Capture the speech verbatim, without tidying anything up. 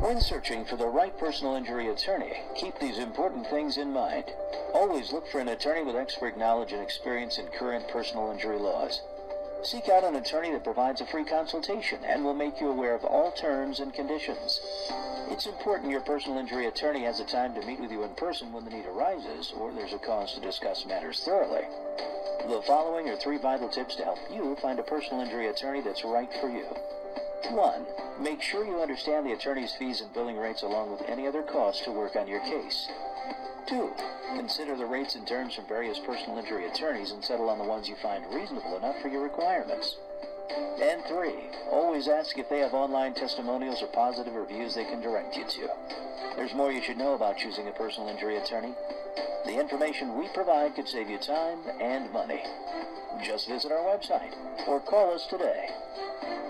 When searching for the right personal injury attorney, keep these important things in mind. Always look for an attorney with expert knowledge and experience in current personal injury laws. Seek out an attorney that provides a free consultation and will make you aware of all terms and conditions. It's important your personal injury attorney has the time to meet with you in person when the need arises or there's a cause to discuss matters thoroughly. The following are three vital tips to help you find a personal injury attorney that's right for you. One, make sure you understand the attorney's fees and billing rates along with any other costs to work on your case. Two, consider the rates and terms from various personal injury attorneys and settle on the ones you find reasonable enough for your requirements. And three, always ask if they have online testimonials or positive reviews they can direct you to. There's more you should know about choosing a personal injury attorney. The information we provide could save you time and money. Just visit our website or call us today.